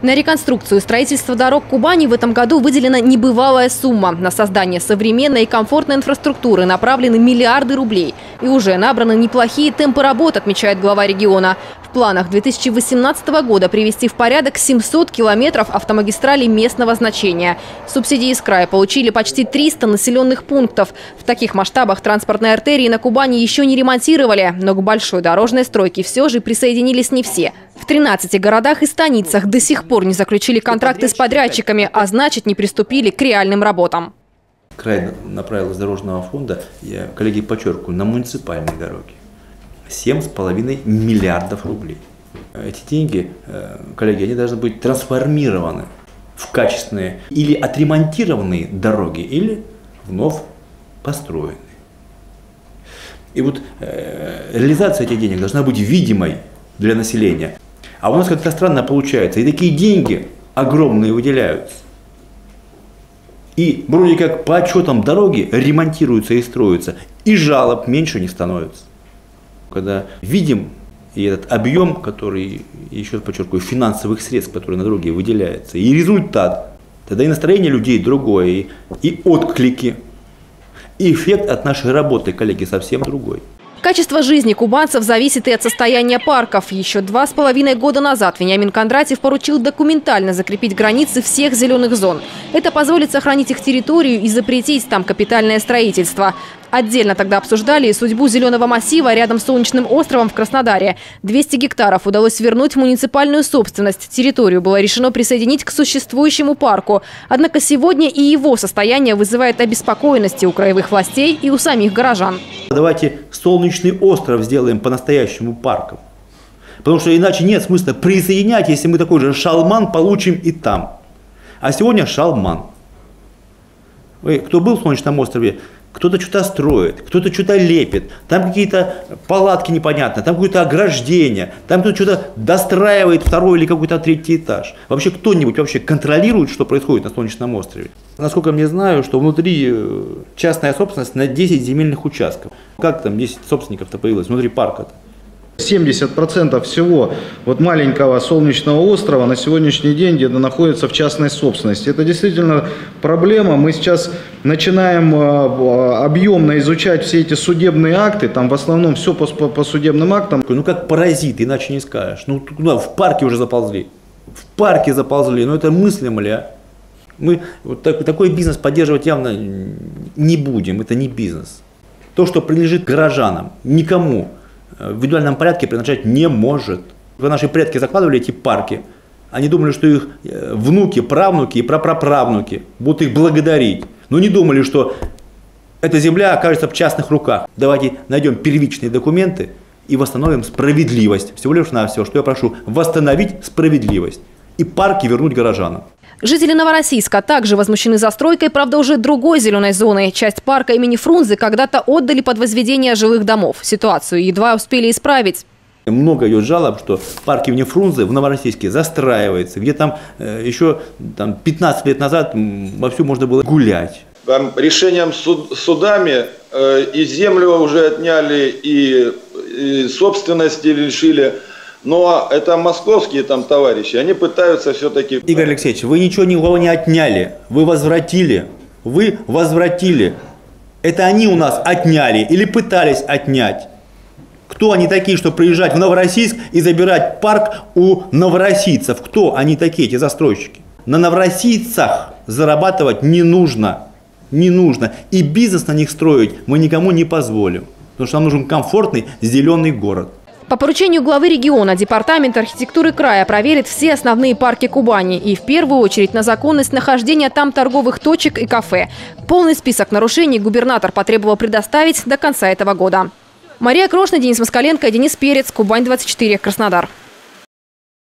На реконструкцию и строительство дорог Кубани в этом году выделена небывалая сумма. На создание современной и комфортной инфраструктуры направлены миллиарды рублей. И уже набраны неплохие темпы работ, отмечает глава региона. В планах 2018 года привести в порядок 700 километров автомагистралей местного значения. Субсидии из края получили почти 300 населенных пунктов. В таких масштабах транспортные артерии на Кубани еще не ремонтировали, но к большой дорожной стройке все же присоединились не все. В 13 городах и станицах до сих пор не заключили контракты с подрядчиками, а значит, не приступили к реальным работам. Край направил из дорожного фонда, я, коллеги, подчеркиваю, на муниципальные дороги 7,5 миллиардов рублей. Эти деньги, коллеги, они должны быть трансформированы в качественные или отремонтированные дороги, или вновь построенные. И вот реализация этих денег должна быть видимой для населения. А у нас как-то странно получается. И такие деньги огромные выделяются. И вроде как по отчетам дороги ремонтируются и строятся. И жалоб меньше не становится. Когда видим и этот объем, который, еще подчеркиваю, финансовых средств, которые на дороге выделяются, и результат, тогда и настроение людей другое, и отклики. И эффект от нашей работы, коллеги, совсем другой. Качество жизни кубанцев зависит и от состояния парков. Еще 2,5 года назад Вениамин Кондратьев поручил документально закрепить границы всех зеленых зон. Это позволит сохранить их территорию и запретить там капитальное строительство. Отдельно тогда обсуждали и судьбу зеленого массива рядом с Солнечным островом в Краснодаре. 200 гектаров удалось вернуть в муниципальную собственность. Территорию было решено присоединить к существующему парку. Однако сегодня и его состояние вызывает обеспокоенности у краевых властей и у самих горожан. Давайте Солнечный остров сделаем по-настоящему парком. Потому что иначе нет смысла присоединять, если мы такой же шалман получим и там. А сегодня шалман. Вы, кто был в Солнечном острове? Кто-то что-то строит, кто-то что-то лепит, там какие-то палатки непонятные, там какое-то ограждение, там кто-то что-то достраивает второй или какой-то третий этаж. Вообще кто-нибудь вообще контролирует, что происходит на Солнечном острове? Насколько мне знаю, что внутри частная собственность на 10 земельных участков. Как там 10 собственников-то появилось внутри парка-то? 70% всего вот маленького Солнечного острова на сегодняшний день где-то находится в частной собственности. Это действительно проблема. Мы сейчас начинаем объемно изучать все эти судебные акты. Там в основном все по судебным актам. Ну как паразит, иначе не скажешь. Ну в парке уже заползли. В парке заползли. Ну это мыслимо ли, а? Мы вот такой бизнес поддерживать явно не будем. Это не бизнес. То, что принадлежит горожанам, никому в индивидуальном порядке принадлежать не может. Когда наши предки закладывали эти парки, они думали, что их внуки, правнуки и прапраправнуки будут их благодарить. Но не думали, что эта земля окажется в частных руках. Давайте найдем первичные документы и восстановим справедливость. Всего лишь навсего, что я прошу, восстановить справедливость и парки вернуть горожанам. Жители Новороссийска также возмущены застройкой, правда, уже другой зеленой зоны. Часть парка имени Фрунзе когда-то отдали под возведение жилых домов. Ситуацию едва успели исправить. Много идет жалоб, что парк имени Фрунзе в Новороссийске застраивается, где там еще 15 лет назад вовсю можно было гулять. Там решением судами и землю уже отняли, и собственности лишили. Но это московские там товарищи, они пытаются все-таки... Игорь Алексеевич, вы ничего никого не отняли, вы возвратили. Вы возвратили. Это они у нас отняли или пытались отнять. Кто они такие, что приезжать в Новороссийск и забирать парк у новороссийцев? Кто они такие, эти застройщики? На новороссийцах зарабатывать не нужно. Не нужно. И бизнес на них строить мы никому не позволим. Потому что нам нужен комфортный зеленый город. По поручению главы региона Департамент архитектуры края проверит все основные парки Кубани и в первую очередь на законность нахождения там торговых точек и кафе. Полный список нарушений губернатор потребовал предоставить до конца этого года. Мария Крошная, Денис Москаленко, Денис Перец, Кубань 24, Краснодар.